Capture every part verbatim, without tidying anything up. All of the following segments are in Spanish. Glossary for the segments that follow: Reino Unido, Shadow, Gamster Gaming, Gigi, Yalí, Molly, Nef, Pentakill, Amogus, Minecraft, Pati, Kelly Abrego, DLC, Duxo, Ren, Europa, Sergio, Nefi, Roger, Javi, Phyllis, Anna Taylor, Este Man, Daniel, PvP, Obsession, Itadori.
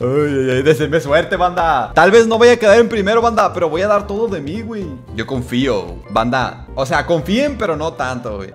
Ay, ay, deseenme suerte, banda. Tal vez no vaya a quedar en primero, banda, pero voy a dar todo de mí, güey. Yo confío, banda. O sea, confíen, pero no tanto, güey.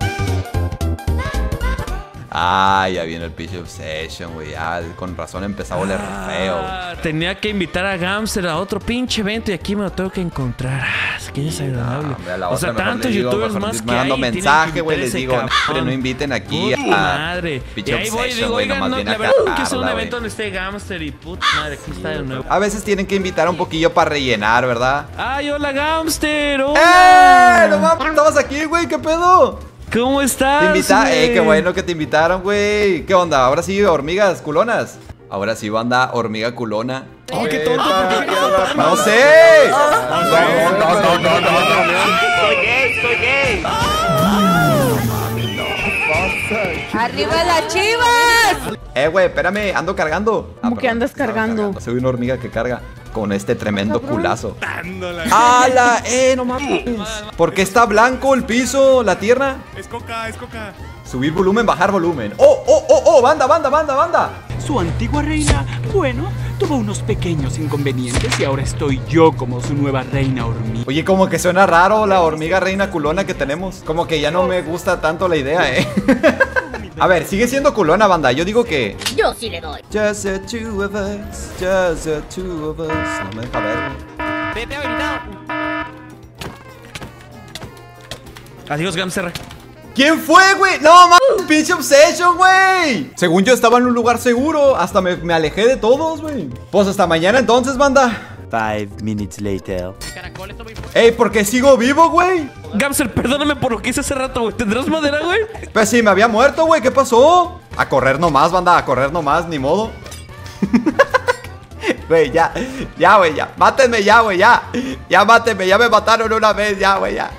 Ah, ya viene el pinche Obsession, güey. Ah, con razón empezaba a oler ah, feo, güey. Tenía que invitar a Gamster a otro pinche evento y aquí me lo tengo que encontrar. Ah, es que sí, desagradable. No, hombre, o sea, tantos youtubers digo, más que hay. Mando mensaje, güey, les digo, no, no inviten aquí. Uy, a madre. Pinche y ahí Obsession, voy, digo, oigan, no, no, la verdad es que es un evento donde esté Gamster y puta madre, aquí está de nuevo. A veces tienen que invitar un poquillo para rellenar, ¿verdad? Ay, hola, Gamster. ¡Hola! ¡Eh! No mames, estabas aquí, güey, ¿qué pedo? ¿Cómo estás? Te invita, eh, qué bueno que te invitaron, güey. ¿Qué onda? Ahora sí, hormigas culonas. Ahora sí, banda, hormiga culona. ¡Ay, qué tonto! ¡No sé! ¡No, no, no, no, no! ¡Soy gay, soy gay! ¡Arriba las chivas! Eh, güey, espérame, ando cargando. ¿Cómo que andas cargando? Soy una hormiga que carga. Con este tremendo culazo. ¡Hala! ¡Eh, no mames! ¿Por qué está blanco el piso, la tierra? Es coca, es coca. Subir volumen, bajar volumen. ¡Oh, oh, oh, oh! ¡Banda, banda, banda, banda! Su antigua reina, bueno, tuvo unos pequeños inconvenientes y ahora estoy yo como su nueva reina hormiga. Oye, como que suena raro la hormiga reina culona que tenemos. Como que ya no me gusta tanto la idea, ¿eh? A ver, sigue siendo culona, banda. Yo digo que... Yo sí le doy. Just the two of us, just the two of us. No me deja ver. Vete habilitado. Adiós, Gamster. ¿Quién fue, güey? No, mames, pinche Obsession, güey. Según yo estaba en un lugar seguro. Hasta me, me alejé de todos, güey. Pues hasta mañana entonces, banda. Five minutes later. Ey, ¿por qué sigo vivo, güey? Gamster, perdóname por lo que hice hace rato, güey. ¿Tendrás madera, güey? Pues sí, me había muerto, güey. ¿Qué pasó? A correr nomás, banda. A correr nomás, ni modo. Güey, ya. Ya, güey, ya. Mátenme ya, güey, ya. Ya mátenme. Ya me mataron una vez, ya, güey, ya.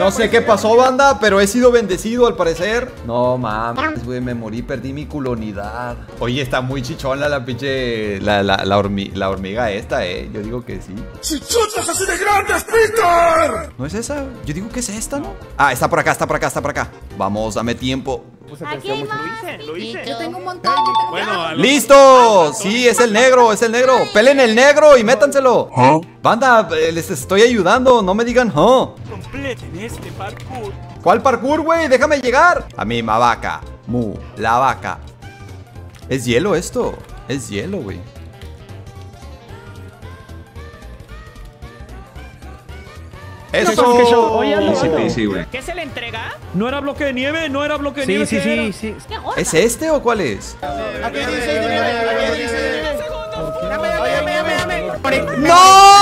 No sé qué pasó, banda, pero he sido bendecido al parecer. No mames, güey, me morí, perdí mi culonidad. Oye, está muy chichona la pinche la, la, la, hormi... la hormiga esta, eh. Yo digo que sí. ¡Chichotas así de grandes, Peter! ¿No es esa? Yo digo que es esta, ¿no? Ah, está por acá, está por acá, está por acá. Vamos, dame tiempo. Aquí hay más, lo hice. Yo tengo un montón, yo tengo bueno, ¡listo! Sí, es el negro, es el negro. Pelen el negro y métanselo. ¿Oh? Banda, les estoy ayudando, no me digan oh. Completen este parkour. ¿Cuál parkour, güey? Déjame llegar. A mí, ma vaca. Mu, la vaca. Es hielo esto. Es hielo, güey. Eso. Oye, ¿qué se le entrega? No era bloque de nieve, no era bloque de sí, nieve. Sí, sí, sí, sí. ¿Es este o cuál es? ¡No!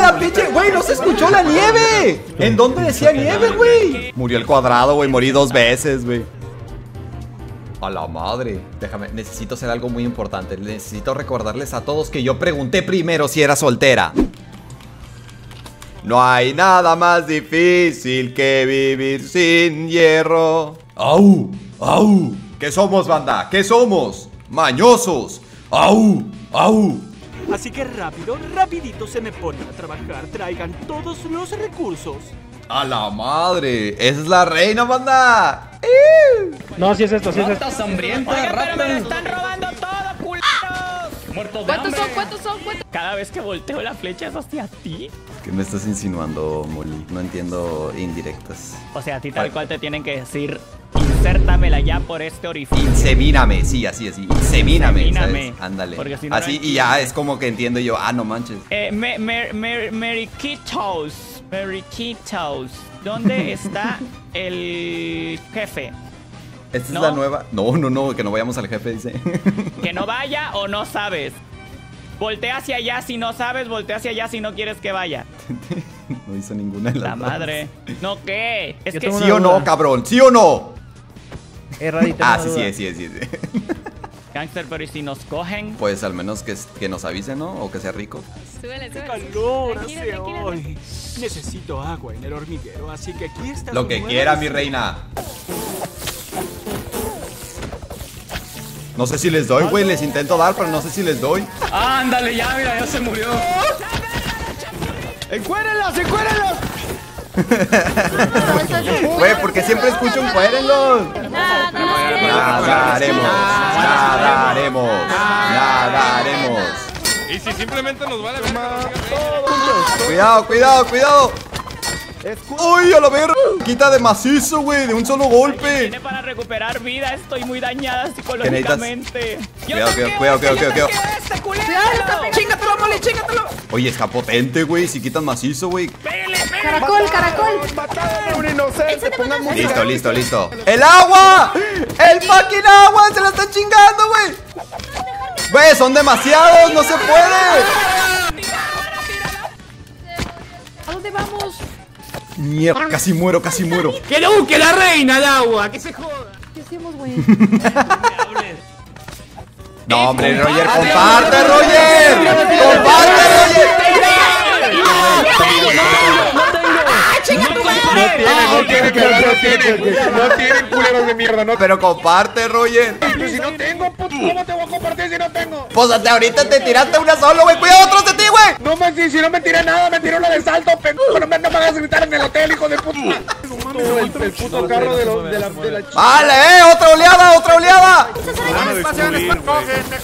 La pinche, güey, no se escuchó la nieve. ¿En dónde decía nieve, güey? Murió el cuadrado, güey, morí dos veces, güey. A la madre. Déjame, necesito hacer algo muy importante. Necesito recordarles a todos que yo pregunté primero si era soltera. No hay nada más difícil que vivir sin hierro. ¡Au! ¡Au! ¿Qué somos, banda? ¿Qué somos? ¡Mañosos! ¡Au! ¡Au! Así que rápido, rapidito se me ponen a trabajar. Traigan todos los recursos. ¡A la madre! ¡Esa es la reina, banda! ¡Ew! No, si sí es esto, si sí es esto. ¡Ratas hambrientas, ratas! ¡Me están robando todo, culeros! ¡Muertos de hambre! ¿Cuántos son? ¿Cuántos son? ¿Cuántos? Cada vez que volteo la flecha es hacia ti. ¿Qué me estás insinuando, Molly? No entiendo indirectas. O sea, a ti tal cual te tienen que decir, insértamela ya por este orificio. Insemíname, sí, así, así. Insemíname, ¿sabes? Ándale. Si no así y ya es como que entiendo yo, ah, no manches. Eh, me, me, me, Mariquitos, Mariquitos, ¿dónde está el jefe? Esta ¿no? es la nueva... No, no, no, que no vayamos al jefe, dice. Que no vaya o no sabes. Voltea hacia allá si no sabes, voltea hacia allá si no quieres que vaya. No hizo ninguna de las La madre. Dos. ¿No qué? Es Yo que sí o no, cabrón. ¿Sí o no? Erradito. Ah, sí, sí, sí, sí, sí. Gangster, pero ¿y si nos cogen? Pues al menos que, que nos avisen, ¿no? O que sea rico. Súbele, súbele. Calor hace hoy. Necesito agua en el hormiguero, así que aquí está. Lo que quiera, mi reina. No sé si les doy, güey, les intento dar, pero no sé si les doy. Ándale, ya, mira, ya se murió. ¡Encuérenlos, encuérenlos! Güey, porque siempre escucho encuérenlos. Nadaremos, nadaremos, nadaremos. Y si simplemente nos vale ver. Cuidado, cuidado, cuidado. ¡Uy, a la verga! Quita de macizo, güey, de un solo golpe. Viene para recuperar vida, estoy muy dañada psicológicamente. Cuidado, cuidado, cuidado, cuidado. ¡Chingatelo, Molly, chingatelo! Oye, está potente, güey, si quitan macizo, güey. Caracol, caracol. Mataron a un inocente. Listo, listo, listo. ¡El agua! ¡El fucking agua! ¡Se la están chingando, güey! Güey, son demasiados, no se puede. ¿A dónde vamos? Mierda, casi muero, casi muero. ¡Que no, que la reina al agua! ¡Que se joda! ¿Qué hacemos, güey? No, hombre, Roger, comparte, Roger. ¡Comparte, Roger! No tiene culero, no tiene culero, no tiene culero de mierda, no. Pero comparte, Roger. Pero si no tengo, puto, ¿cómo te voy a compartir si no tengo? Pues hasta ahorita te tiraste una solo, güey. Cuidado otros de ti, güey. No, Maxi, si no me tiré nada, me tiré una de salto, pendejo. No me hagas gritar en el hotel, hijo de puta. El puto carro de la de la chica. Vale, eh, otra oleada, otra oleada. Me cogen, me cogen. Me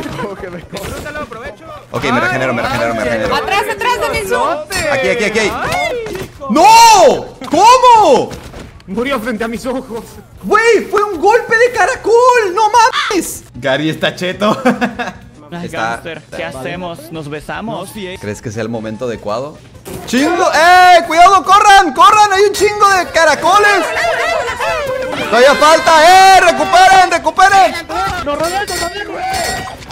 coge, me coge. Disfrútalo, aprovecho. Ok, me regenero, me regenero, me regenero. Atrás, atrás de mi zoom. Aquí, aquí, aquí. ¡No! ¿Cómo? Murió frente a mis ojos. ¡Güey! ¡Fue un golpe de caracol! ¡No mames! Gary está cheto. Está, ¿Qué está hacemos? Vale. ¿Nos besamos? No. ¿Crees que sea el momento adecuado? ¡Chingo! ¡Eh! ¡Cuidado! ¡Corran! ¡Corran! ¡Hay un chingo de caracoles! ¡Todavía falta! ¡Eh! ¡Recuperen! ¡Recuperen! ¡Nos rodean!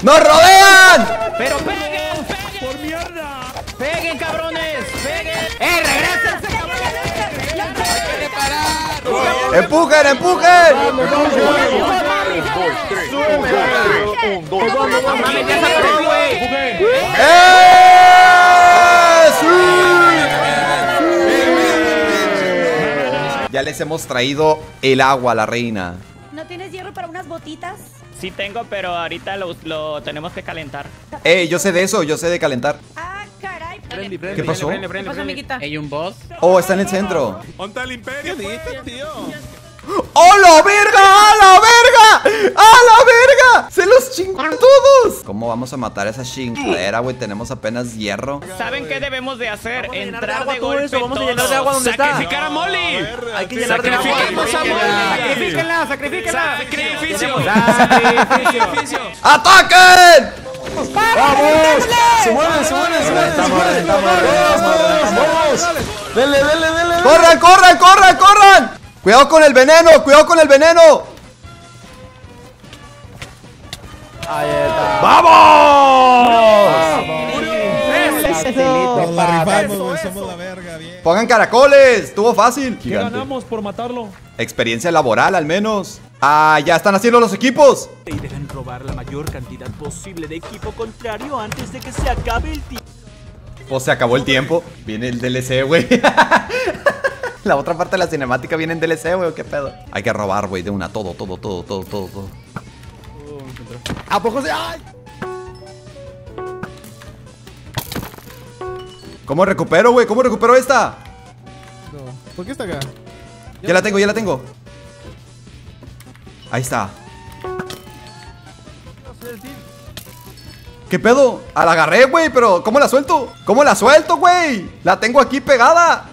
¡Nos rodean! ¡Pero peguen! peguen. ¡Por mierda! ¡Peguen, cabrones! ¡Peguen! ¡Eh! ¡Regresen! ¡Empujen, empujen! Ya les hemos traído el agua a la reina. ¿No tienes hierro para unas botitas? Sí tengo, pero ahorita lo, lo tenemos que calentar. Eh, yo sé de eso, yo sé de calentar. Prendi, prendi, ¿Qué pasó? Prendi, prendi, prendi, prendi. ¿Qué pasó, ¿Hay un boss? Oh, está en el centro. ¿Onta el imperio? tío? ¡Oh, la verga! ¡A la verga! ¡A la verga! ¡Se los chingan todos! ¿Cómo vamos a matar a esa chingadera, güey? Tenemos apenas hierro. ¿Saben qué debemos de hacer? Entrar de golpe todos. Vamos a llenar de agua donde está. ¡Sacrificar a Molly! Hay que llenar de agua. ¡Sacrifiquemos a Molly! ¡Sacrifíquenla, sacrifíquenla! ¡Sacrificio! ¡Sacrificio! ¡Ataquen! ¡Vamos! ¡Se mueven, se mueven, se mueven! ¡Se mueven! ¡Vamos! ¡Dele, dele, dele! ¡Corran, corran, corran, corran! ¡Cuidado con el veneno! ¡Cuidado con el veneno! ¡Ahí está! ¡Vamos! ¡Somos la verga! ¡Bien! ¡Pongan caracoles! ¡Estuvo fácil! ¿Qué ganamos por matarlo? Experiencia laboral, al menos. ¡Ah! ¡Ya están haciendo los equipos! Y dejan robar la mayor cantidad posible de equipo contrario antes de que se acabe el tiempo. Pues se acabó el tiempo. Viene el D L C, güey. La otra parte de la cinemática viene en D L C, güey. ¿Qué pedo? Hay que robar, güey, de una. Todo, todo, todo, todo, todo, todo. ¿A poco se...? ¡Ay! ¿Cómo recupero, güey? ¿Cómo recupero esta? No. ¿Por qué está acá? Ya, ya la tengo, ya la tengo. Ahí está. ¿Qué pedo? Ah, la agarré, güey, pero ¿cómo la suelto? ¿Cómo la suelto, güey? La tengo aquí pegada.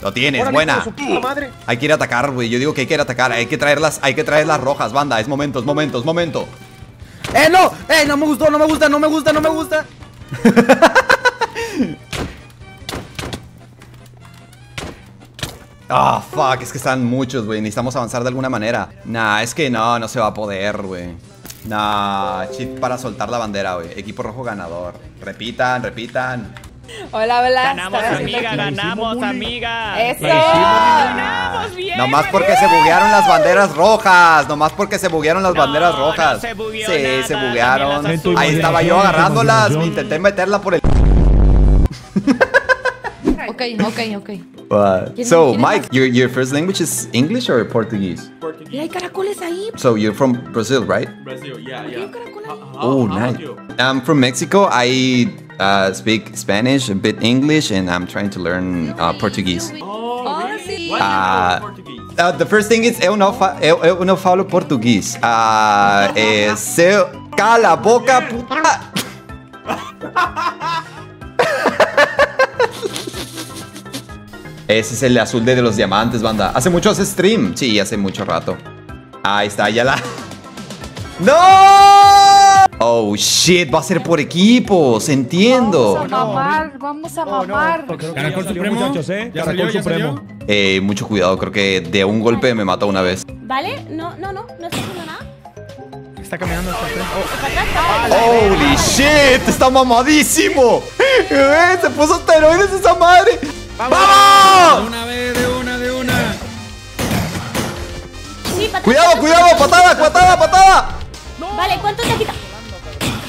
Lo tienes, Hola, buena. Madre. Hay que ir a atacar, güey. Yo digo que hay que ir a atacar. Hay que traerlas, hay que traer las rojas, banda. Es momento, es momento, es momento. ¡Eh, no! ¡Eh, no me gustó, no me gusta, no me gusta, no me gusta! Ah, oh, fuck, es que están muchos, güey. Necesitamos avanzar de alguna manera. Nah, es que no, no se va a poder, güey. Nah, chip para soltar la bandera, güey. Equipo rojo ganador. Repitan, repitan. Hola, hola. Ganamos, amiga, ganamos, amiga. Eso. Ganamos bien. Nomás porque se buguearon las banderas rojas. Nomás porque se buguearon las no, banderas rojas. No se bugueó sí, nada, se buguearon. Ahí estaba yo agarrándolas. Me intenté meterla por el... Ok, ok, ok. But, so, Mike, your, your first language is English or Portuguese? Portuguese. Hay caracoles ahí. So, you're from Brazil, right? Brazil, yeah, yeah. Oh, nice. I'm from Mexico. I uh, speak Spanish, a bit English, and I'm trying to learn uh, Portuguese. Oh, really? Uh, uh, the first thing is, eu não, fa eu, eu não falo português. Uh, é, seu... Cala, boca, bien. Puta. Ese es el azul de los diamantes, banda. ¿Hace mucho hace stream? Sí, hace mucho rato. Ahí está, ya la... ¡No! Oh, shit, va a ser por equipos, entiendo. Vamos a mamar, vamos a mamar. Oh, no. Caracol supremo, muchachos, ¿eh? Ya Caracol salió, supremo. Ya eh, mucho cuidado, creo que de un golpe me mata una vez. ¿Vale? No, no, no, no está haciendo nada. Está caminando hasta atrás. Oh. ¡Holy shit! ¡Está mamadísimo! ¡Se puso hasta heroides esa madre! ¡Vamos! ¡Vamos! De una vez, de una, de una. Sí, patada, cuidado, cuidado, patada, patada, patada. No. Vale, ¿cuánto te quita?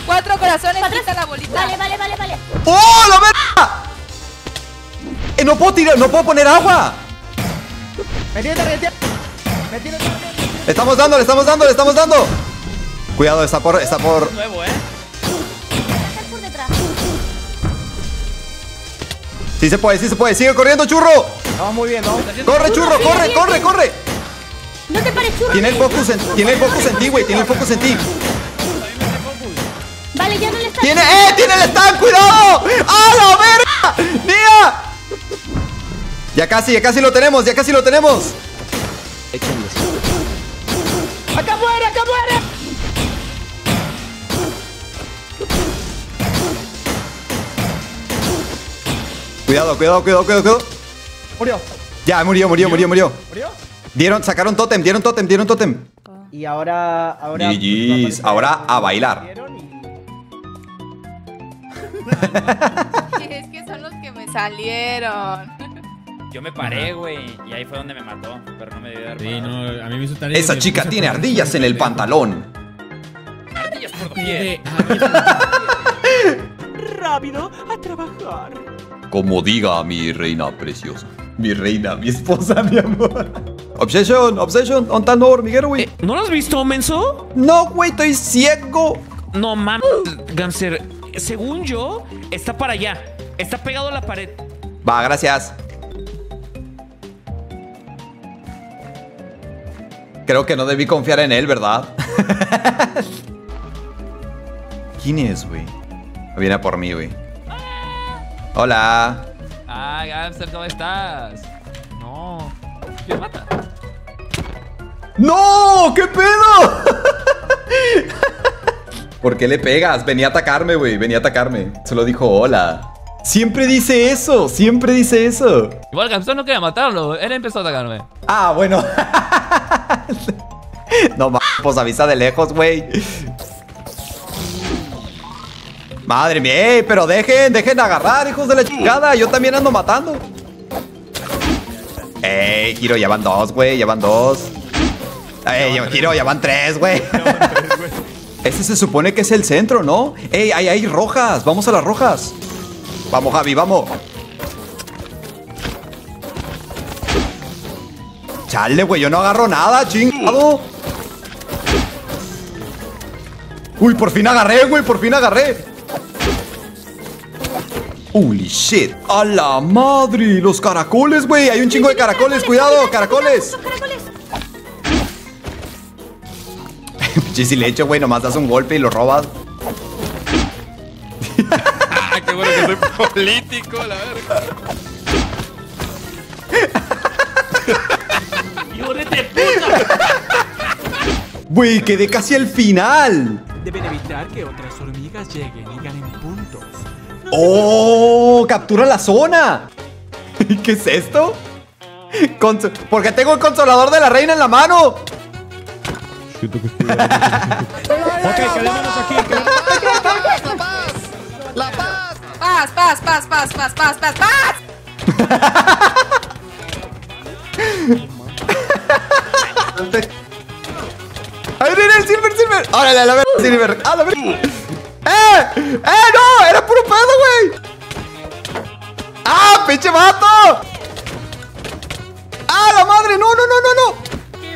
Cuatro corazones, quita la bolita. Vale, vale, vale, vale. ¡Oh, la verga! Eh, no puedo tirar, no puedo poner agua. Me tiro, me tiro. Me tiro, me tiro. Le estamos dando, le estamos dando, le estamos dando. Cuidado, está por, está por. Es nuevo, eh. Está por detrás. Sí se puede, sí se puede. Sigue corriendo, churro. Vamos muy bien, ¿no? Corre, churro, corre, bien, corre, bien. corre. No te pares, churro. Tiene el focus en, tiene el focus en ti, güey. Tiene el focus en ti. Vale, ya no le está. Tiene, eh, tiene el stand, cuidado. ¡A la verga! ¡Mira! Ya casi, ya casi lo tenemos, ya casi lo tenemos. Échenles. Acá muere, acá muere. Cuidado, cuidado, cuidado, cuidado, cuidado. Murió. Ya, murió, murió, murió, murió. ¿Murió? Dieron, sacaron tótem, dieron tótem, dieron tótem. Y ahora, ahora. G Gs, ahora a bailar. Y... es que son los que me salieron. Yo me paré, güey, y ahí fue donde me mató, pero no me dio dar. Sí, no, a mí me hizo tarea. Esa chica tiene ardillas en el pantalón. Ardillas por doquier. Rápido a trabajar. Como diga mi reina preciosa. Mi reina, mi esposa, mi amor. Obsession, Obsession, on tan hormiguero, güey. Eh, ¿No lo has visto, menso? No, güey, estoy ciego. No mames, Gamster. Según yo, está para allá. Está pegado a la pared. Va, gracias. Creo que no debí confiar en él, ¿verdad? ¿Quién es, güey? Viene a por mí, güey. Hola. Ah, Gamster, ¿cómo estás? No. ¿Qué mata? ¡No! ¡Qué pedo! ¿Por qué le pegas? Venía a atacarme, güey. Venía a atacarme. Solo dijo hola. Siempre dice eso. Siempre dice eso. Igual Gamster no quería matarlo. Él empezó a atacarme. Ah, bueno. No, m***, pues avisa de lejos, güey. Madre mía, ey, pero dejen, dejen agarrar, hijos de la chingada. Yo también ando matando. Ey, Giro, ya van dos, güey, ya van dos. Ey, Giro, ya van tres, güey. Este se supone que es el centro, ¿no? Ey, ahí hay rojas, vamos a las rojas. Vamos, Javi, vamos. Chale, güey, yo no agarro nada, chingado. Uy, por fin agarré, güey, por fin agarré. Holy shit. A la madre. Los caracoles, güey. Hay un chingo de caracoles. Cuidado, caracoles. Si le echo, güey, nomás das un golpe y lo robas. Qué bueno que soy político, la verga. ¡Llórete, puta! Güey, quedé casi al final. Deben evitar que otras hormigas lleguen y ganen puntos. ¡Oh! ¡Captura la zona! ¿Qué es esto? Cons Porque tengo el consolador de la reina en la mano. Ok, calémonos aquí. La paz, paz, paz, paz, paz, paz, paz, paz, paz. ¡Ay, el silver, silver! ¡Órale, la verga, silver! ¡A la verga! ¡Eh! ¡Eh, no! ¡Era puro pedo, güey! ¡Ah, pinche vato! ¡Ah, la madre! ¡No, no, no, no, no!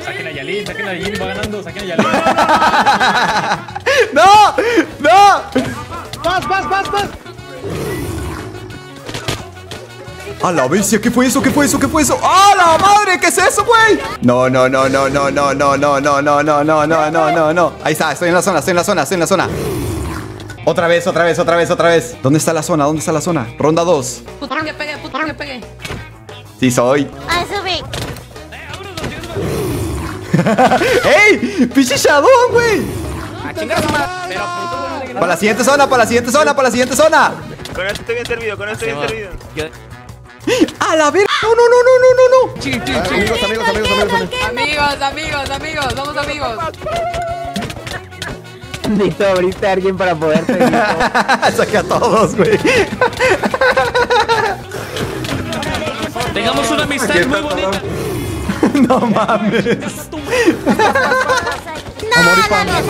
Saquen a Yalí, saquen a Yalí, va ganando, saquen a Yalí. ¡No! ¡No! ¡Vas, vas, vas, vas! ¡Hala, bestia! ¿Qué fue eso? ¿Qué fue eso? ¿Qué fue eso? ¡Hala, madre! ¿Qué es eso, güey? No, no, no, no, no, no, no, no, no, no, no, no, no, no, no, no. Ahí está, estoy en la zona, estoy en la zona, estoy en la zona. Otra vez, otra vez, otra vez, otra vez. ¿Dónde está la zona? ¿Dónde está la zona? Ronda dos. Puta, que pegué, puta, que pegué. Sí soy. Ah, subí. ¡Ey! ¡Pinche Shadow, güey! Para la siguiente zona, para la siguiente zona, para la siguiente zona. Con esto estoy bien servido, con esto estoy bien servido. ¡A la verga! ¡No, no, no, no, no, no! Chiqui, chiqui, amigos, amigos, amigos, amigos. Amigos, amigos, amigos, somos amigos. Necesito abrirte a alguien para poder seguir. Saqué a todos, güey. Tengamos una amistad muy bonita. No mames. Amor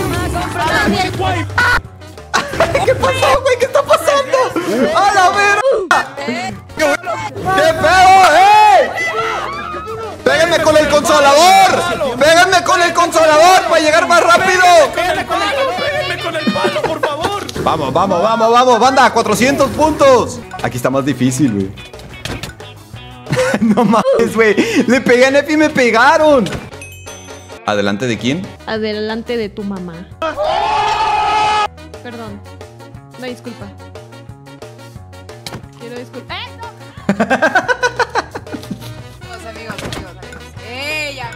y pan. ¿Qué pasó, güey? ¿Qué está pasando? ¡A la verga! ¡Qué pedo, eh! ¡Péganme con el consolador! ¡Péganme con el consolador para llegar más rápido! ¡Péganme con el palo! ¡Péganme con el palo, por favor! Vamos, vamos, vamos, vamos, banda, cuatrocientos puntos. Aquí está más difícil, güey. No mames, güey. Le pegué a Nefi y me pegaron. ¿Adelante de quién? Adelante de tu mamá. Perdón. No, disculpa. Quiero disculpar. ¡Eh, no! Amigos, amigos, amigos, amigos. ¡Ella!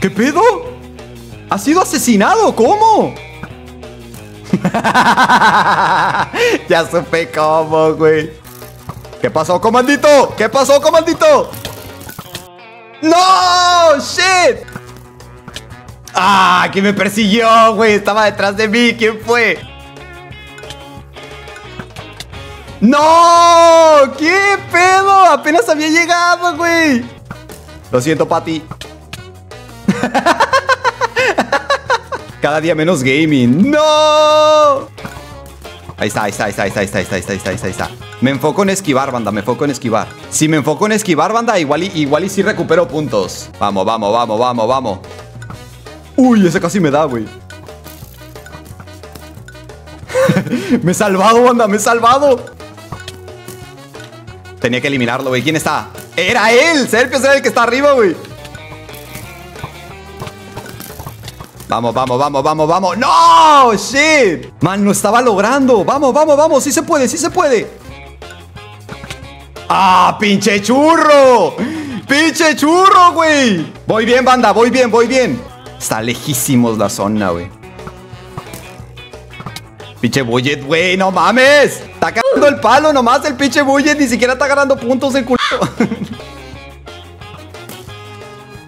¿Qué pedo? ¿Ha sido asesinado? ¿Cómo? Ya supe cómo, güey. ¿Qué pasó, comandito? ¿Qué pasó, comandito? ¡No! ¡Shit! ¡Ah! ¿Quién me persiguió, güey? Estaba detrás de mí. ¿Quién fue? ¡No! ¿Qué pedo? Apenas había llegado, güey. Lo siento, Pati. Cada día menos gaming. ¡No! Ahí está, ahí está, ahí está, ahí está, ahí está, ahí está, ahí está, ahí está. Me enfoco en esquivar, banda, me enfoco en esquivar. Si me enfoco en esquivar, banda, igual y, igual y sí recupero puntos. Vamos, vamos, vamos, vamos, vamos. Uy, ese casi me da, güey. Me he salvado, banda, me he salvado. Tenía que eliminarlo, güey. ¿Quién está? ¡Era él! Sergio es el que está arriba, güey. Vamos, vamos, vamos, vamos, vamos. ¡No! ¡Shit! Man, no estaba logrando. Vamos, vamos, vamos. Sí se puede, sí se puede. ¡Ah, pinche churro! ¡Pinche churro, güey! Voy bien, banda, voy bien, voy bien. Está lejísimos la zona, güey. Pinche bullet, güey, no mames. Está cagando el palo nomás el pinche bullet. Ni siquiera está ganando puntos el culo.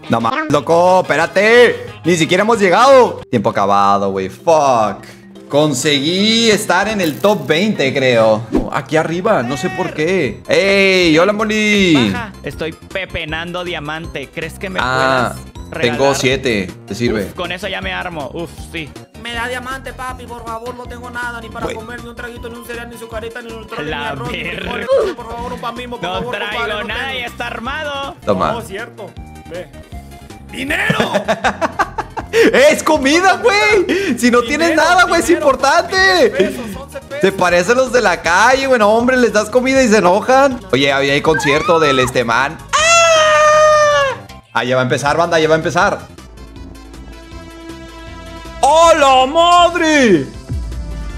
No mames, loco, espérate. Ni siquiera hemos llegado. Tiempo acabado, güey, fuck. Conseguí estar en el top veinte, creo. Aquí arriba, no sé por qué. ¡Ey! ¡Hola, Molly! Baja, estoy pepenando diamante. ¿Crees que me ah, puedas regalar? Tengo siete, te sirve. Uf, con eso ya me armo. Uf, sí. Me da diamante, papi, por favor. No tengo nada ni para wey. Comer, ni un traguito, ni un cereal, ni su careta, ni un troll, ni arroz. Por, por favor, un pan mismo, por no favor, traigo compadre, no nada tengo. Y está armado. Toma. No, cierto. Ve. ¡Dinero! ¡Es comida, güey! Si no tienes nada, güey, es importante. Se parecen los de la calle, bueno, hombre, les das comida y se enojan. Oye, había hay concierto del Este Man. Ah, ya va a empezar, banda, ya va a empezar. ¡Hola, madre!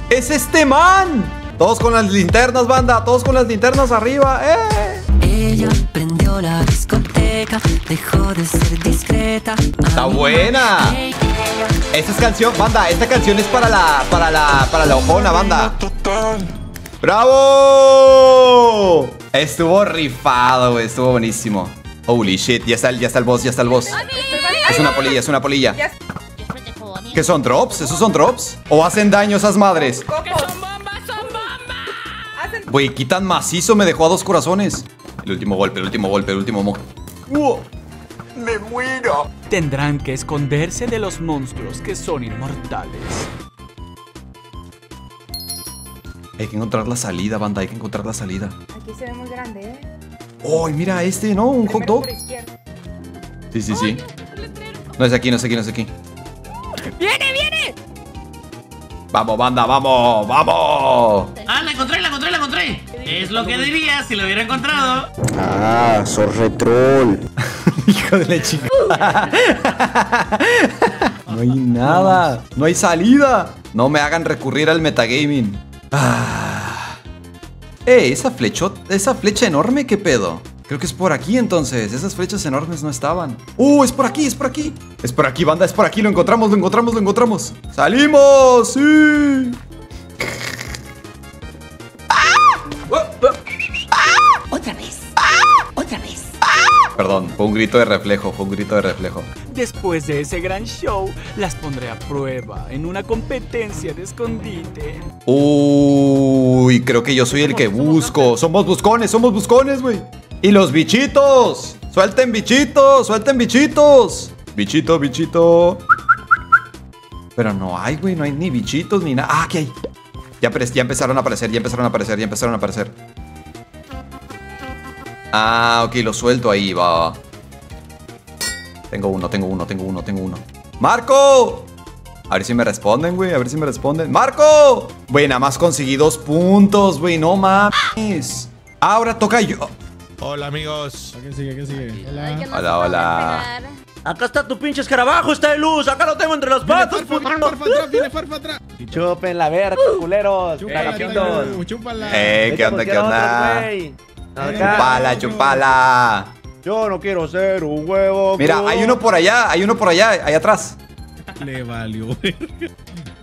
¡Es Este Man! Todos con las linternas, banda, todos con las linternas arriba. ¡Eh! Ella prendió la discoteca, dejó de ser discreta. ¡Está buena! Esta es canción, banda, esta canción es para la, para la, para la ojona, banda. ¡Bravo! Estuvo rifado, güey, estuvo buenísimo. Holy shit, ya está el, ya está el boss, ya está el boss. Es una polilla, es una polilla. ¿Qué son, drops? ¿Esos son drops? ¿O hacen daño esas madres? Güey, quitan macizo, me dejó a dos corazones. El último golpe, el último golpe, el último mo... ¡Wow! ¡Me muero! Tendrán que esconderse de los monstruos que son inmortales. Hay que encontrar la salida, banda, hay que encontrar la salida. Aquí se ve muy grande, ¿eh? ¡Ay, oh, mira este, ¿no? Un hot dog. Sí, sí, sí. No es aquí, no es aquí, no es aquí. ¡Viene, viene! ¡Vamos, banda, vamos, vamos! ¡Ah, la encontré, la encontré, la encontré! Es lo que diría si lo hubiera encontrado. Ah, sos retrol. Hijo de la chica. No hay nada. No hay salida. No me hagan recurrir al metagaming. Ah. Eh, esa flechota, esa flecha enorme, ¿qué pedo? Creo que es por aquí entonces. Esas flechas enormes no estaban. ¡Uh! ¡Es por aquí! ¡Es por aquí! ¡Es por aquí, banda! ¡Es por aquí! ¡Lo encontramos! ¡Lo encontramos! ¡Lo encontramos! ¡Salimos! ¡Sí! ¡Otra vez! ¡Otra vez! Perdón, fue un grito de reflejo, fue un grito de reflejo. Después de ese gran show, las pondré a prueba en una competencia de escondite. Uy, creo que yo soy el que busco. Somos buscones, somos buscones, güey. Y los bichitos. Suelten bichitos, suelten bichitos. Bichito, bichito. Pero no hay, güey, no hay ni bichitos ni nada. Ah, ¿qué hay? Ya, ya empezaron a aparecer, ya empezaron a aparecer, ya empezaron a aparecer. Ah, ok, lo suelto ahí, va. Tengo uno, tengo uno, tengo uno, tengo uno. ¡Marco! A ver si me responden, güey, a ver si me responden. ¡Marco! Güey, nada más conseguí dos puntos, güey, no mames. Ahora toca yo. Hola, amigos. ¿A quién sigue? ¿A quién sigue? Hola, hola, hola. Acá está tu pinche escarabajo, está de luz. Acá lo tengo entre los patos. Viene farfa atrás, viene farfa atrás. Chupen la verga, culeros. Chúpala. Eh, ¿qué onda, qué onda? Chupala, chupala. Yo no quiero ser un huevo. Mira, hay uno por allá, hay uno por allá, allá atrás. Le valió, güey.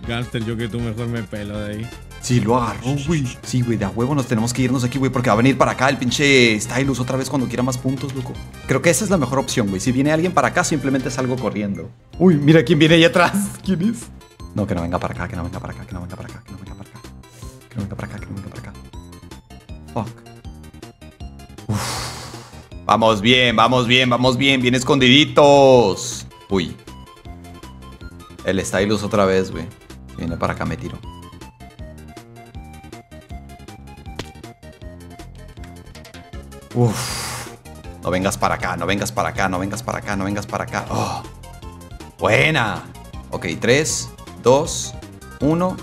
Gánster, yo que tú mejor me pelo de ahí. Sí, lo agarró, güey. Sí, güey, de a huevo nos tenemos que irnos aquí, güey, porque va a venir para acá el pinche Stylus otra vez cuando quiera más puntos, loco. Creo que esa es la mejor opción, güey. Si viene alguien para acá, simplemente salgo corriendo. Uy, mira quién viene allá atrás. ¿Quién es? No, que no venga para acá, que no venga para acá, que no venga para acá, que no venga para acá. Que no venga para acá, que no venga para acá. Fuck. Uf. Vamos bien, vamos bien, vamos bien. Bien escondiditos. Uy. El Stylus otra vez, güey. Viene para acá, me tiro. Uf. No vengas para acá, no vengas para acá, no vengas para acá, no vengas para acá. Oh. Buena. Ok, tres, dos, uno.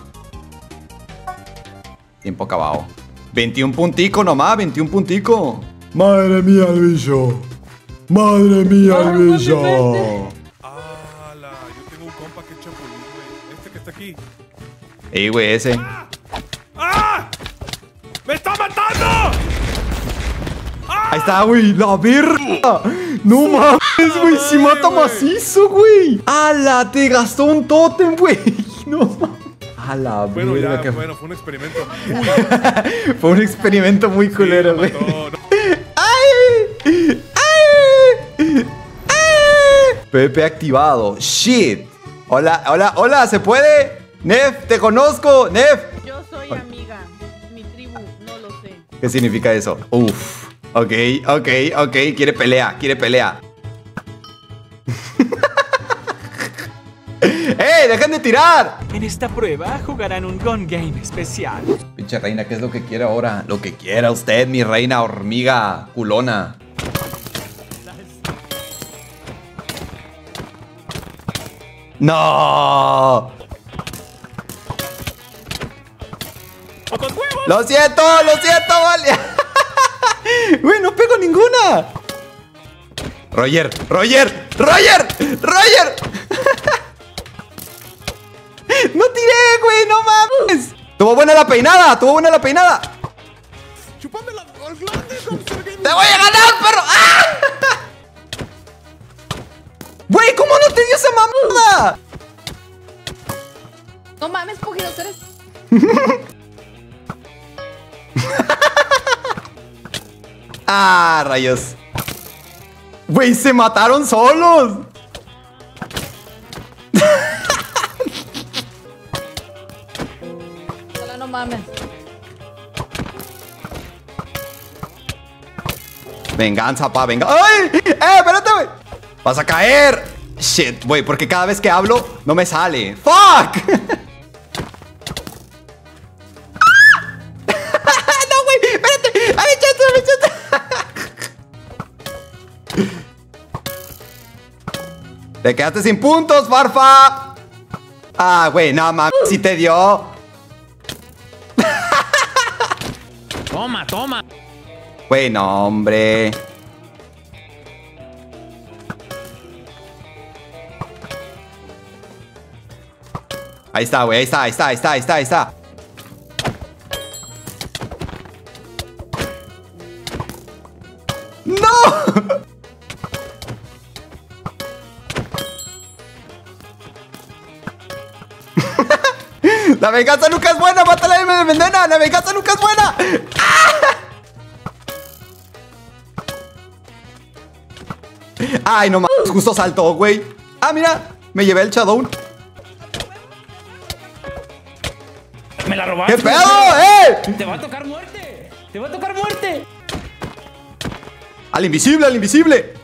Tiempo acabado. veintiún puntico nomás, veintiún puntico. Madre mía, el bicho. Madre mía, el bicho. Ala, yo tengo un compa que chapo, güey. Este que está aquí. Ey, güey, ese. ¡Ah! ¡Ah! ¡Me está matando! ¡Ah! Ahí está, güey, la verga. No mames, güey, si mata macizo, güey. Ala, te gastó un tótem, güey. No mames. A la bueno, ya, que... bueno, fue un experimento. Fue un experimento muy culero, güey. Sí, no. ¡Ay! ¡Ay! ¡Ay! P V P activado. Shit. Hola, hola, hola, ¿se puede? Nef, te conozco, Nef. Yo soy hola. Amiga. Mi tribu, no lo sé. ¿Qué significa eso? Uf. Ok, ok, ok. Quiere pelea, quiere pelea. ¡Eh! ¡Dejen de tirar! En esta prueba jugarán un gun game especial. Pinche reina, ¿qué es lo que quiere ahora? Lo que quiera usted, mi reina hormiga culona. ¡No! ¡Lo siento! ¡Lo siento, vale! ¡Güey, no pego ninguna! ¡Roger! ¡Roger! ¡Roger! ¡Roger! ¡No tiré, güey! ¡No mames! ¡Tuvo buena la peinada! ¡Tuvo buena la peinada! ¡Chúpame la ¡te voy a ganar, perro! ¡Ah! ¡Güey! ¿Cómo no te dio esa mamada? No mames, cogido, tú eres... ¡Ah, rayos! ¡Güey, se mataron solos! Venganza, pa, venga. ¡Ay! ¡Eh, espérate, güey! ¡Vas a caer! Shit, güey, porque cada vez que hablo no me sale. ¡Fuck! ¡No, güey! ¡Espérate! ¡Ay, chate, chate! ¡Te quedaste sin puntos, farfa! Ah, güey, no mames, si te dio. Toma, toma. Bueno, hombre. Ahí está, güey, ahí está, ahí está, ahí está, ahí está, ahí está. ¡No! La venganza nunca es buena, mátala y me envenena. La venganza nunca es buena. ¡Ah! Ay, no mames, justo saltó, güey. Ah, mira, me llevé el Shadow. Me la robaste. ¡Qué pedo, eh! Te va a tocar muerte. Te va a tocar muerte. Al invisible, al invisible.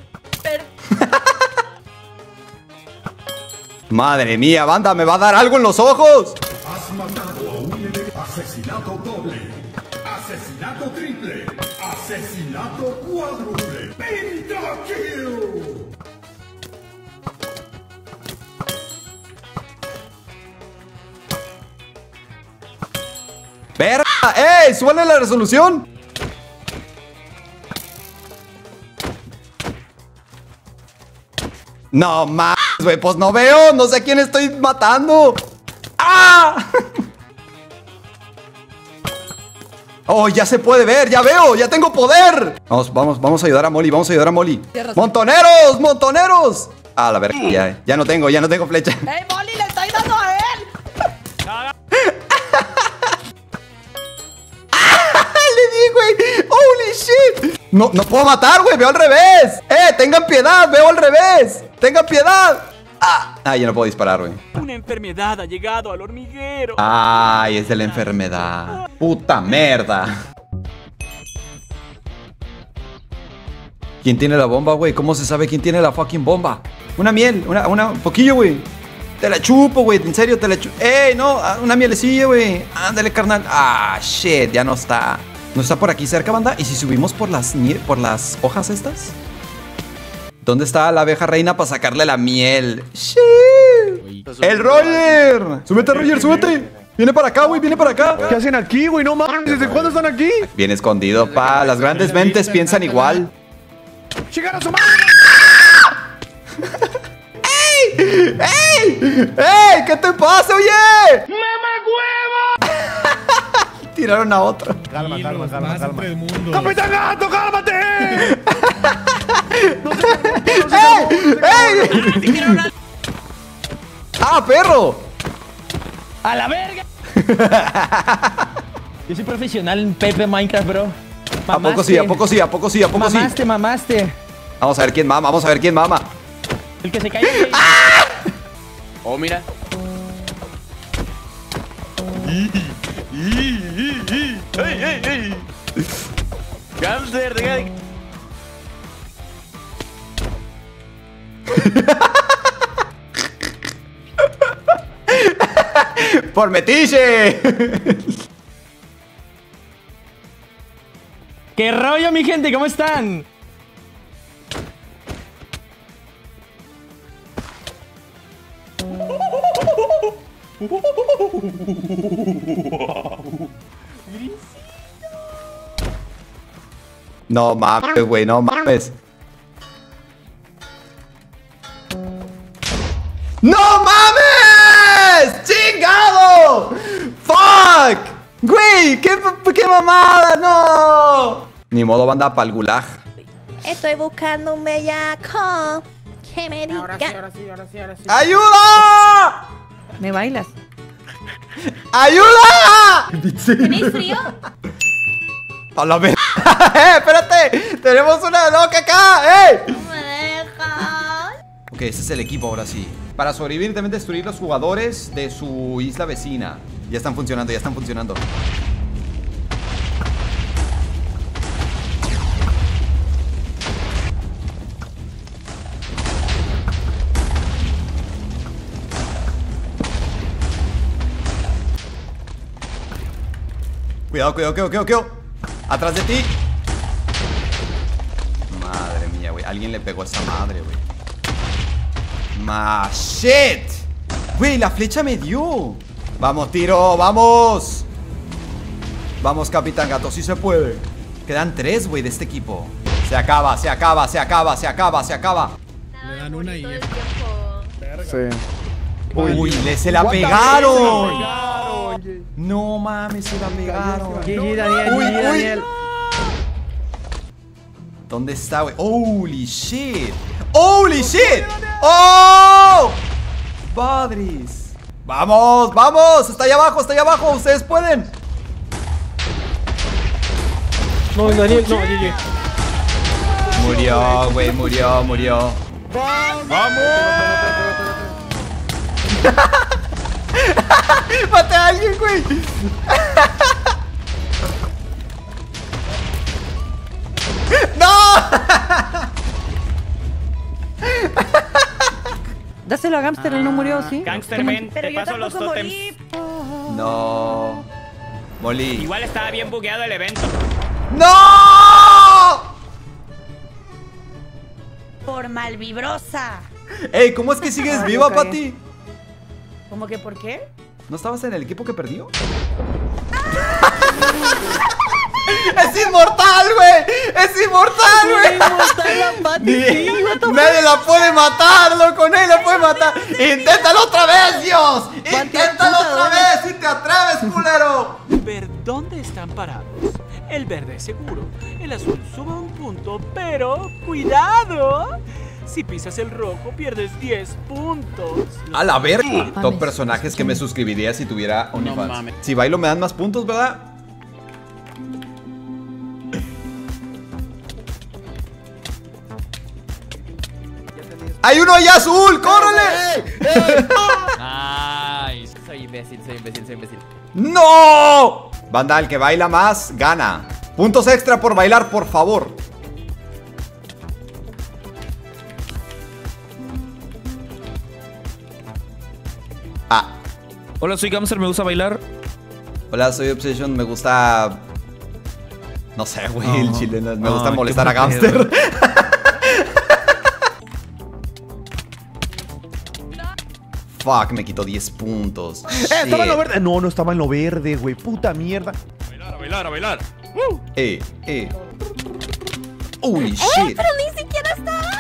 Pero... Madre mía, banda, me va a dar algo en los ojos. Has matado a un asesinato doble, asesinato triple, asesinato cuádruple. ¡Pentakill! ¡Verga! ¡Ey! ¡Suele la resolución! No más, güey. Pues no veo. No sé a quién estoy matando. ¡Ah! ¡Oh! Ya se puede ver. Ya veo. Ya tengo poder. Vamos, vamos, vamos a ayudar a Molly. Vamos a ayudar a Molly. ¡Montoneros! ¡Montoneros! Ah, la verga. Ya, eh. ya no tengo. Ya no tengo flecha. ¡Ey, Molly! ¡Le estoy dando a él! ¡Holy shit! No, no puedo matar, güey. Veo al revés. ¡Eh! ¡Tengan piedad! ¡Veo al revés! ¡Tengan piedad! ¡Ah! ¡Ay, ya no puedo disparar, güey! Una enfermedad ha llegado al hormiguero. ¡Ay, es de la enfermedad! ¡Puta mierda! ¿Quién tiene la bomba, güey? ¿Cómo se sabe quién tiene la fucking bomba? Una miel. Una, una, un poquillo, güey. Te la chupo, güey. En serio, te la chupo. ¡Ey, no! Una mielecilla, güey. Ándale, carnal. ¡Ah, shit! Ya no está. ¿No está por aquí cerca, banda? ¿Y si subimos por las por las hojas estas? ¿Dónde está la abeja reina para sacarle la miel? ¡Shit! ¡El Roger! ¡Súbete, Roger, súbete! ¡Viene para acá, güey! ¡Viene para acá! ¿Qué hacen aquí, güey? ¡No mames! ¿Desde cuándo están aquí? Bien escondido, pa. Las grandes mentes piensan igual. ¡Llegar a su madre! ¡Ey! ¡Ey! ¡Ey! ¿Qué te pasa, oye? Tiraron a otro. Calma, calma, calma, calma. ¡Capitán Gato, cálmate! ¡Ey! ¡Ey! ¡Ah, perro! ¡A la verga! Yo soy profesional en Pepe Minecraft, bro. Mamaste. ¿A poco sí? ¿A poco sí? ¿A poco sí? ¿A poco mamaste, sí? Mamaste, mamaste. Vamos a ver quién mama, vamos a ver quién mama. El que se cae. ¡Ah! Oh, mira. ¡Ey, ey, ey! ¡Gamster Gaming! ¡Por metiche! ¡Qué rollo, mi gente! ¿Cómo están? No mames, güey, no mames. ¡No mames! ¡Chingado! ¡Fuck! ¡Güey! ¡Qué, qué mamada! ¡No! Ni modo, banda, pa'l gulag. Estoy buscando un bellaco. ¡Que me diga! Ahora sí, ahora sí, ahora sí, ahora sí. ¡Ayuda! ¿Me bailas? ¡Ayuda! ¿Tenéis frío? ¡A la verga! ¡Eh, espérate! ¡Tenemos una loca acá! ¡Eh! ¡No me dejas! Ok, ese es el equipo ahora sí. Para sobrevivir deben destruir los jugadores de su isla vecina. Ya están funcionando, ya están funcionando. Cuidado, cuidado, cuidado, cuidado, cuidado. Atrás de ti. Madre mía, güey. Alguien le pegó a esa madre, güey. ¡Ma shit! Güey, la flecha me dio. Vamos, tiro, vamos. Vamos, Capitán Gato, si se puede. Quedan tres, güey, de este equipo. Se acaba, se acaba, se acaba, se acaba, se acaba. Le dan una y... Sí. Uy, le se la pegaron. No mames, se la pegaron. Gigi, Daniel, Gigi, Daniel. ¿Dónde está, güey? Holy shit. Holy shit. Oh, padres. Vamos, vamos. Está allá abajo, está allá abajo. Ustedes pueden. No, Daniel, no, Gigi. Murió, güey, murió, murió. Vamos. ¡Maté a alguien, güey! ¡No! Dáselo a Gamster, él no murió, ¿sí? Gamster, ven, te paso los tótems. No. Molly. Igual estaba bien bugueado el evento. ¡No! Por malvibrosa. Ey, ¿cómo es que sigues viva, Pati? ¿Cómo que por qué? ¿No estabas en el equipo que perdió? ¡Ah! ¡Es inmortal, güey! ¡Es inmortal, güey! ¡Nadie la puede matar, loco! ¡Nadie la puede matar! ¡Inténtalo otra vez, Dios! ¡Inténtalo otra vez! ¡Si te atreves, culero! Ver dónde están parados. El verde es seguro. El azul sube un punto, pero... ¡cuidado! Si pisas el rojo, pierdes diez puntos. A la verga. Top personajes que me suscribiría si tuviera OnlyFans. No, si bailo me dan más puntos, ¿verdad? ¡Hay uno allá azul! ¡Córrele! ¡Ay! Soy imbécil, soy imbécil, soy imbécil. ¡No! Banda, el que baila más, gana. Puntos extra por bailar, por favor. Ah. Hola, soy Gamster, me gusta bailar. Hola, soy Obsession, me gusta... No sé, güey, oh, el chileno. Me oh, gusta molestar a Gamster. Fuck, me quitó diez puntos. Eh, shit. Estaba en lo verde. No, no estaba en lo verde, güey. Puta mierda. A bailar, a bailar, a bailar. Uh. Eh, eh. Uy, shit. Eh, pero ni siquiera estaba.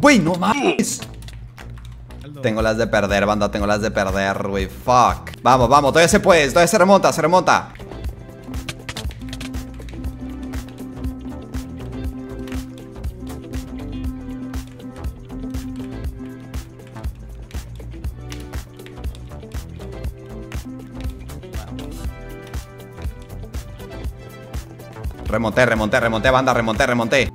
Güey, no mames. Tengo las de perder, banda, tengo las de perder, güey. Fuck. Vamos, vamos, todavía se puede, todavía se remonta, se remonta. Remonté, remonté, remonté, banda, remonté, remonté.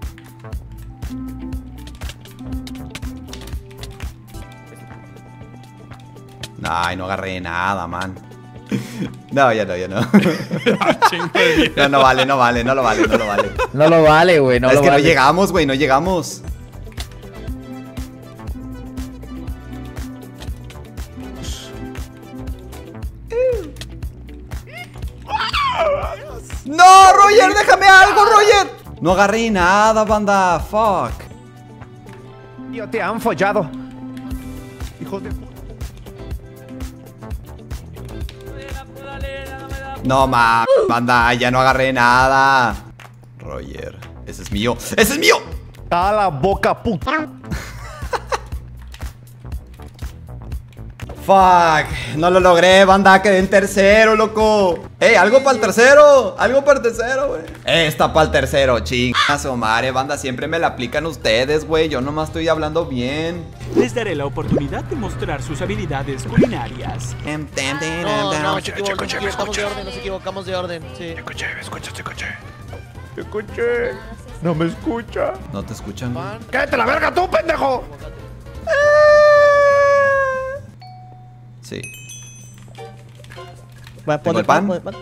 Ay, no agarré nada, man. No, ya no, ya no. No, no vale, no vale, no lo vale, no lo vale. No lo vale, güey, no lo vale. Es que no llegamos, güey, no llegamos. ¡No, Roger, déjame algo, Roger! No agarré nada, banda, fuck. Tío, te han follado. Hijos de... No mames, banda, ya no agarré nada. Roger, ese es mío. ¡Ese es mío! ¡A la boca, puta! Fuck, no lo logré, banda, quedé en tercero, loco. ¡Ey, algo para el tercero! ¡Algo para el tercero, güey! Esta para el tercero, chingazo, madre, banda, siempre me la aplican ustedes, güey. Yo nomás estoy hablando bien. Les daré la oportunidad de mostrar sus habilidades culinarias. No, no, Chicoche, me escucha. Nos equivocamos de orden, sí. Chicoche, me escucha, Chicoche. Chicoche, no me escucha. No te escuchan, güey. ¡Cállate la verga tú, pendejo! Sí. Va, ¿tengo el pan? pan?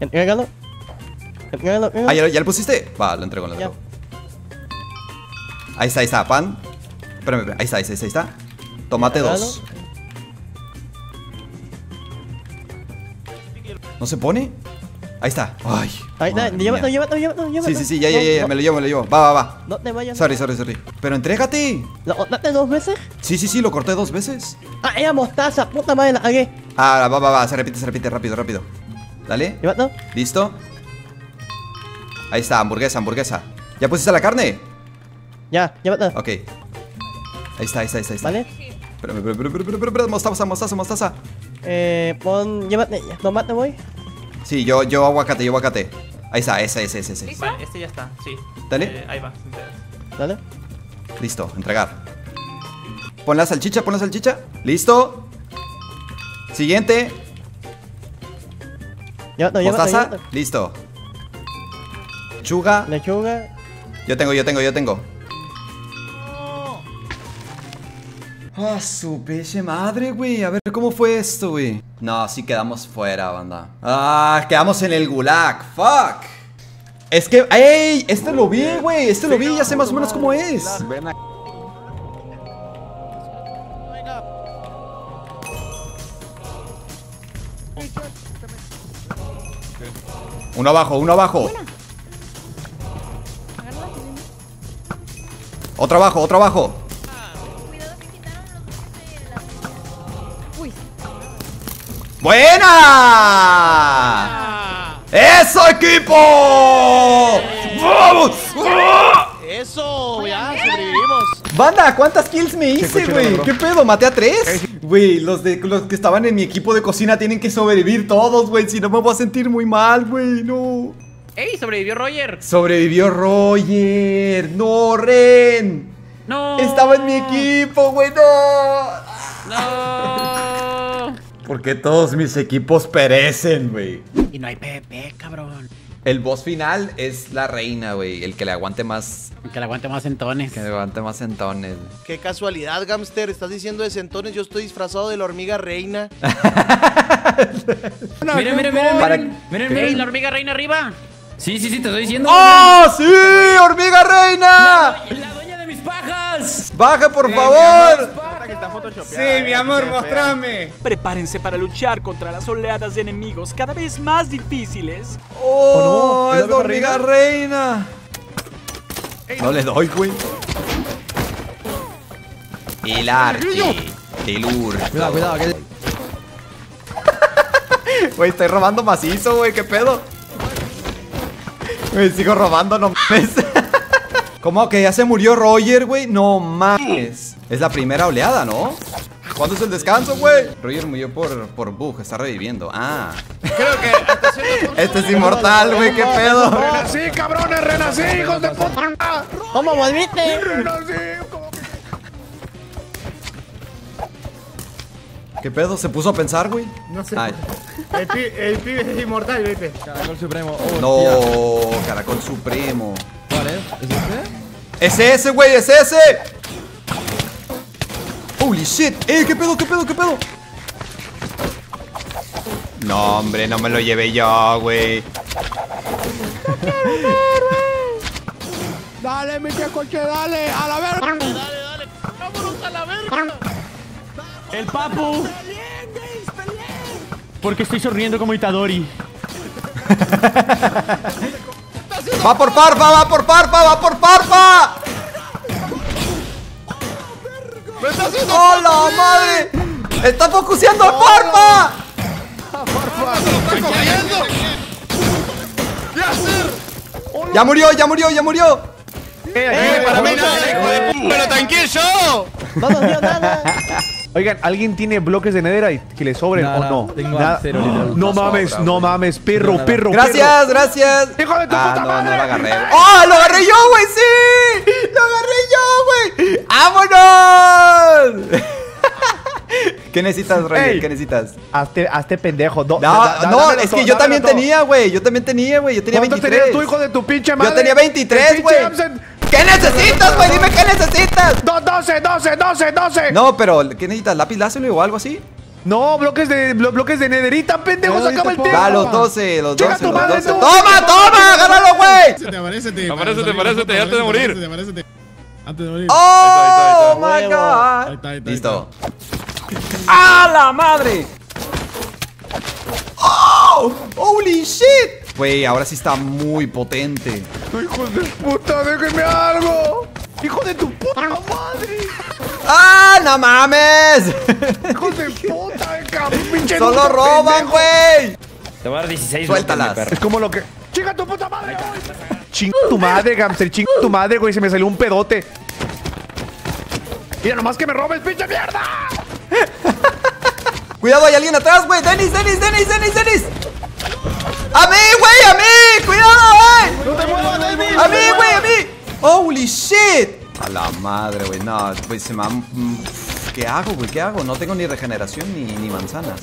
Entrégalo. Entrégalo. Ah, ¿ya, ya lo pusiste? Va, lo entrego, lo entrego. Ahí está, ahí está, pan. Espérame, espérame. Ahí está, ahí está, ahí está. Tomate dos. ¿No se pone? Ahí está. Ay, Ay no, llévatelo, llévatelo, llévatelo, llévatelo. Sí, sí, sí, ya, ya, no, ya, no. me lo llevo, me lo llevo. Va, va, va. No te vayas. Sorry, sorry, sorry. Pero entrégate. ¿Lo cortaste dos veces? Sí, sí, sí, lo corté dos veces. Ah, era mostaza, puta madre, la cagué. Ah, va, va, va, se repite, se repite, rápido, rápido. Dale. Llévatelo. Listo. Ahí está, hamburguesa, hamburguesa. ¿Ya pusiste la carne? Ya, llévatelo. Ok. Ahí está, ahí está, ahí está. Ahí está. Vale. Pero, pero, pero, pero, pero, pero, pero, mostaza, mostaza, mostaza. Eh, pon, llévate, tomate, voy. Sí, yo, yo aguacate, yo aguacate. Ahí está, ese, ese, ese, ese. Vale, este ya está, sí. Dale. Eh, ahí va. Dale. Listo, entregar. Pon la salchicha, pon la salchicha. Listo. Siguiente. Llévate, mostaza, llévate, llévate. Listo. Lechuga. Lechuga. Yo tengo, yo tengo, yo tengo. ¡Ah, oh, su peche madre, güey! A ver cómo fue esto, güey. No, sí quedamos fuera, banda. ¡Ah, quedamos en el gulag! ¡Fuck! Es que... ¡Ey! Este lo vi, güey. Este lo vi, ya sé más o menos cómo es. Ven a... Uno abajo, uno abajo. Otro abajo, otro abajo. ¡Buena! ¡Eso, equipo! ¡Vamos! ¡Eso! ¡Ya sobrevivimos! Banda, ¿cuántas kills me hice, güey? ¿Qué pedo? ¿Maté a tres? Güey, los, los que estaban en mi equipo de cocina tienen que sobrevivir todos, güey. Si no, me voy a sentir muy mal, güey. No. ¡Ey! ¡Sobrevivió Roger! ¡Sobrevivió Roger! ¡No, Ren! ¡No! ¡Estaba en mi equipo, güey! ¡No! ¡No! Porque todos mis equipos perecen, güey. Y no hay PvP, cabrón. El boss final es la reina, güey. El que le aguante más... El que le aguante más centones. Que le aguante más centones. Qué casualidad, Gamster. Estás diciendo de centones. Yo estoy disfrazado de la hormiga reina. no, miren, miren, miren, Para... miren, miren, miren. La hormiga reina arriba. Sí, sí, sí, te estoy diciendo. ¡Oh, sí! ¡Hormiga reina! La, la dueña de mis pajas. ¡Baja, por sí, favor! Que está sí, mi amor, mostrame. Prepárense para luchar contra las oleadas de enemigos cada vez más difíciles. ¡Oh, oh no! ¡Es la hormiga reina! Ey, no, no le doy, güey. El arte del urco. Cuidado, cuidado. Güey, estoy robando macizo, güey. ¿Qué pedo? Güey, sigo robando, no mames. ¿Cómo que ya se murió Roger, güey? No mames. Es la primera oleada, ¿no? ¿Cuándo es el descanso, güey? Roger murió por, por bug, está reviviendo. Ah. Creo que hasta este es inmortal, güey, qué pedo. Renací, cabrones, renací, hijos de puta. ¿Cómo volviste? Renací, ¿cómo que? ¿Qué pedo? ¿Se puso a pensar, güey? No sé. Ay. El, pi el pibe es inmortal, ¿viste? Caracol supremo. Oh, no, tía. Caracol supremo. ¿Es ese? ¡Es ese, güey! ¡Es ese! ¡Holy shit! ¡Eh! ¿Qué pedo? ¿Qué pedo? ¿Qué pedo? No, hombre, no me lo llevé yo, güey. ¡Dale, mi Chicoche, dale! ¡A la verga! ¡Dale, dale! ¡Vámonos a la verga! ¡El papu! Porque estoy sonriendo como Itadori. ¡Va por parpa! ¡Va por parpa! ¡Va por parpa! ¡Hola, madre! ¡Está focuseando a parpa! ¡Está cogiendo! ¿Qué hacer? ¡Ya murió! ¡Ya murió! ¡Ya murió! ¡Eh! ¡Para mí nada! ¡Pero tranquilo! ¡No nos dio nada! Oigan, ¿alguien tiene bloques de nedera y que le sobren o no? Tengo cero, no mames, no mames, perro, perro, perro. Gracias, gracias. ¡Hijo de tu puta madre! No, lo agarré. ¡Oh, lo agarré yo, güey! ¡Sí! ¡Lo agarré yo, güey! ¡Vámonos! ¿Qué necesitas, Roger? ¿Qué necesitas? Hazte, hazte pendejo. No, no, es que yo también tenía, güey. Yo también tenía, güey. Yo tenía veintitrés. ¿Cuánto tenías tú, hijo de tu pinche madre? Yo tenía veintitrés, güey. ¿Qué necesitas, güey? Dime qué necesitas. doce, doce, doce, doce. No, pero ¿qué necesitas? ¿Lápiz lácelo o algo así? No, bloques de blo bloques de nederita, pendejo, se acaba el tiempo. Va, los doce, los doce, los doce. ¡Toma, toma! ¡Agárralo, güey! Aparécete, aparécete, aparécete, antes de morir. Antes de morir. ¡Oh, my God! Listo. ¡A la madre! ¡Oh! ¡Holy shit! Güey, ahora sí está muy potente. ¡Hijos de puta, déjenme algo! ¡Hijo de tu puta madre! ¡Ah, no mames! ¡Hijos de puta, cabrón! ¡Solo roban, güey! Te voy a dar dieciséis. Suéltalas. Es como lo que... ¡Chinga tu puta madre, güey! ¡Chinga tu madre, Gamster! ¡Chinga tu madre, güey! Se me salió un pedote. ¡Mira nomás que me robes, pinche mierda! Cuidado, hay alguien atrás, güey. ¡Denis, Denis, Denis, Denis, Denis! ¡A mí, güey! ¡A mí! ¡Cuidado, güey! ¡No te muevas, Denis! ¡A mí, güey! ¡A mí! ¡Holy shit! A la madre, güey. No, güey, se me ha... ¿Qué hago, güey? ¿Qué hago? No tengo ni regeneración ni, ni manzanas.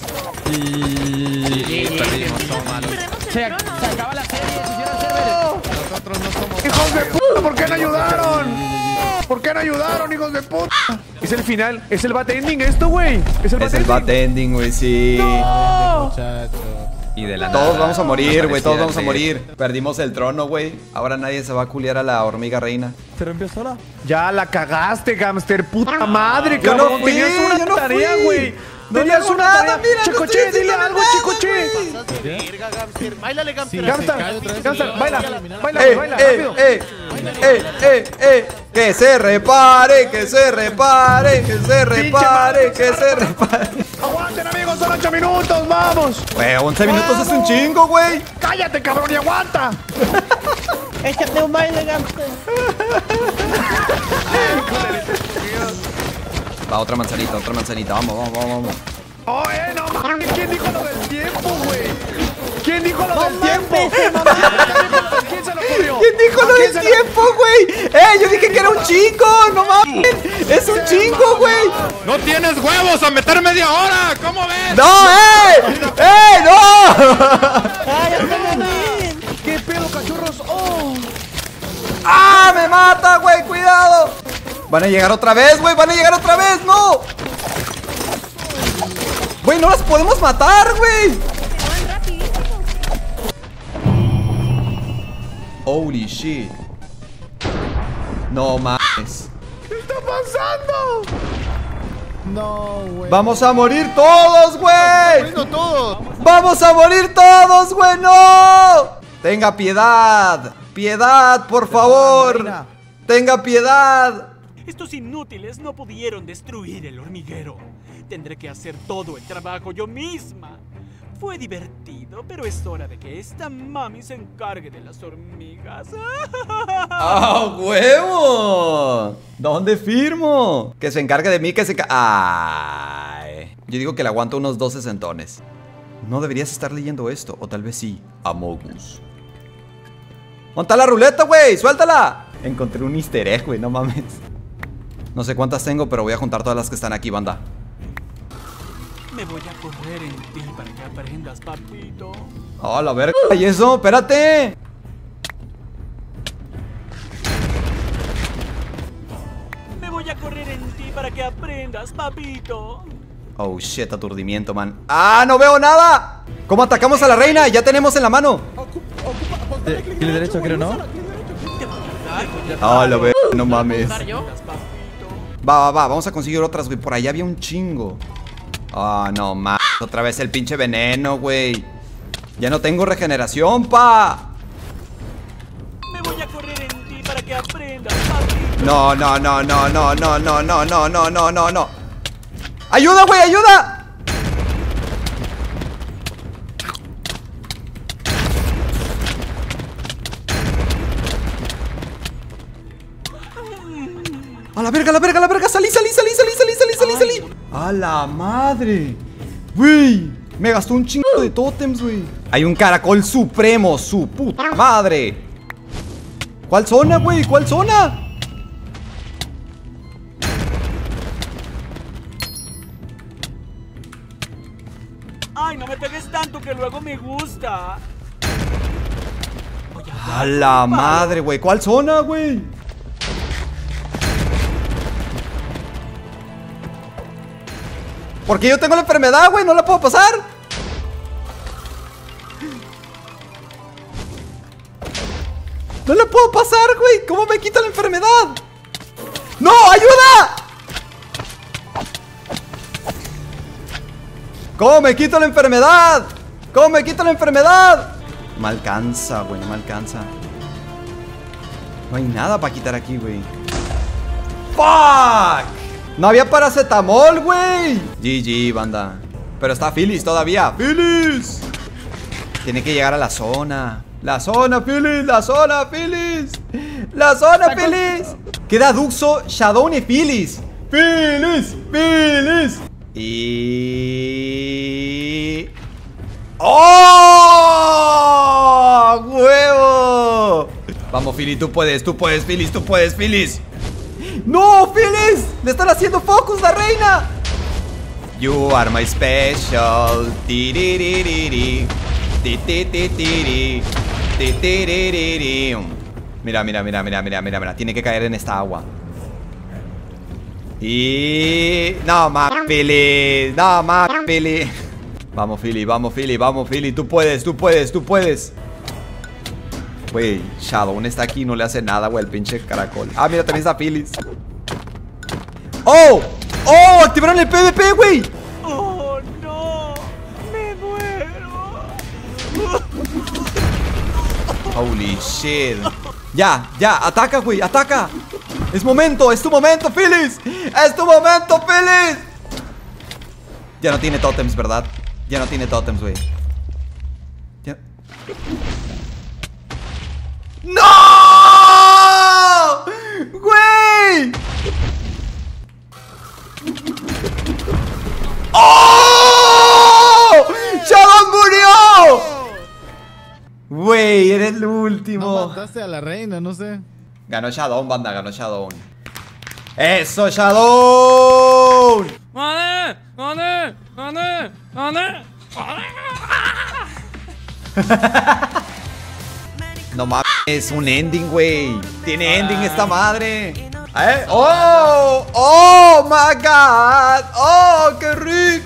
Y... perdimos, todo malo. Se acaba la serie, se hicieron server. Nosotros no somos... ¡Hijos de puta! ¿Por qué no ayudaron? ¿Por qué no ayudaron, hijos de puta? Es el final, es el bat-ending esto, güey. Es el bat-ending, bat ending, güey, sí. No. Y de la nada. Todos vamos a morir, güey, todos vamos a morir. Perdimos el trono, güey. Ahora nadie se va a culiar a la hormiga reina. ¿Te rompió sola? Ya la cagaste, Gamster, puta madre, yo cabrón. No fui, tenías una yo no tarea, güey. No tenías una nada, tarea. Mira, Chicoche, no dile algo, Chicoche. Báilale, Gamster. Gamster, baila, baila, baila, rápido. ¡Eh, eh, eh! ¡Que se repare! ¡Que se repare! ¡Que se repare! ¡Que se repare! ¡Aguanten, amigos! ¡Son ocho minutos! ¡Vamos! Wey, once minutos es un chingo, güey. ¡Cállate, cabrón! ¡Y aguanta! ¡Échate un baile, Gamster! Va, otra manzanita, otra manzanita. Vamos, vamos, vamos, vamos. ¡Oye, no mames! ¿Quién dijo lo del tiempo, güey? ¿Quién dijo lo del tiempo? ¿Quién se lo ocurrió? ¿Quién dijo lo del tiempo, güey? ¡Eh! Yo dije que era un chingo, no mames. Es un chingo, güey. No tienes huevos a meter media hora, ¿cómo ves? ¡No, eh! ¡Eh, no! ¡Qué pedo, cachorros! ¡Oh! ¡Ah! ¡Me mata, güey! ¡Cuidado! Van a llegar otra vez, güey. Van a llegar otra vez, no. Güey, no las podemos matar, güey. Holy shit. No mames. ¿Qué está pasando? No, güey. Vamos a morir todos, güey. Vamos a morir todos, güey. No. Tenga piedad. Piedad, por favor. Tenga piedad. Estos inútiles no pudieron destruir el hormiguero. Tendré que hacer todo el trabajo yo misma. Fue divertido, pero es hora de que esta mami se encargue de las hormigas. ¡Ah, huevo! ¿Dónde firmo? Que se encargue de mí, que se... ¡Ay! Yo digo que le aguanto unos doce centones. No deberías estar leyendo esto, o tal vez sí. Amogus. ¡Monta la ruleta, güey! ¡Suéltala! Encontré un easter egg, güey, no mames. No sé cuántas tengo, pero voy a juntar todas las que están aquí, banda. Me voy a correr en ti para que aprendas, papito. ¡Ah, la verga! ¡Y eso! ¡Espérate! Me voy a correr en ti para que aprendas, papito. Oh, shit, aturdimiento, man. ¡Ah, no veo nada! ¿Cómo atacamos a la reina? Ya tenemos en la mano. Clic derecho, creo, ¿no? ¡Ah, la verga! No mames. Va, va, va. Vamos a conseguir otras, güey. Por allá había un chingo. Ah, oh, no mames. Otra vez el pinche veneno, güey. Ya no tengo regeneración, pa. Me voy a correr en ti para que aprendas, papito. No, no, no, no, no, no, no, no, no, no, no, no, no. ¡Ayuda, güey! ¡Ayuda! A la verga, a la verga, a la verga. Salí, salí, salí, salí, salí, salí, salí, salí. ¡A la madre! ¡Güey! Me gastó un chingo de tótems, güey. Hay un caracol supremo, su puta madre. ¿Cuál zona, güey? ¿Cuál zona? Ay, no me pegues tanto que luego me gusta. ¡A la madre, güey! ¿Cuál zona, güey? Porque yo tengo la enfermedad, güey, no la puedo pasar. No la puedo pasar, güey. ¿Cómo me quita la enfermedad? ¡No! ¡Ayuda! ¿Cómo me quito la enfermedad? ¿Cómo me quito la enfermedad? me alcanza, güey, no me alcanza. No hay nada para quitar aquí, güey. ¡Fuck! No había paracetamol, güey. G G, banda. Pero está Phyllis todavía. ¡Phyllis! Tiene que llegar a la zona. La zona, Phyllis. La zona, Phyllis. La zona, Phyllis. Queda Duxo, Shadow y Phyllis. Phyllis, Phyllis. Y... ¡Oh! ¡Huevo! Vamos, Phyllis, tú puedes, tú puedes, Phyllis, tú puedes, Phyllis. ¡No, Phyllis! ¡Le están haciendo focus la reina! You are my special. Ti ti ti ti ti ti ti ti ti ti. Mira, mira, mira, mira, mira, mira, mira. Tiene que caer en esta agua. Y... No más, Phyllis. No más, Phyllis. Vamos, Phyllis, vamos, Phyllis, vamos, Phyllis. Tú puedes, tú puedes, tú puedes. Güey, Shadow está aquí, no le hace nada, güey, el pinche caracol. Ah, mira, también está Phyllis. ¡Oh! ¡Oh! ¡Activaron el P V P, güey! ¡Oh, no! ¡Me muero! ¡Holy shit! Ya, ya, ataca, güey, ataca. Es momento, es tu momento, Phyllis. ¡Es tu momento, Phyllis! Ya no tiene tótems, ¿verdad? Ya no tiene tótems, güey. Ya... ¡No! ¡Güey! ¡Oh! ¡Shadow murió! Güey, eres el último. No mataste a la reina, no sé. Ganó Shadow, banda, ganó Shadow. ¡Eso, Shadow! ¡Vale! ¡Vale! ¡Vale! ¡Vale! No mames, es un ending, güey. Tiene ending esta madre. ¿Eh? ¡Oh! ¡Oh, my God! ¡Oh, qué rico!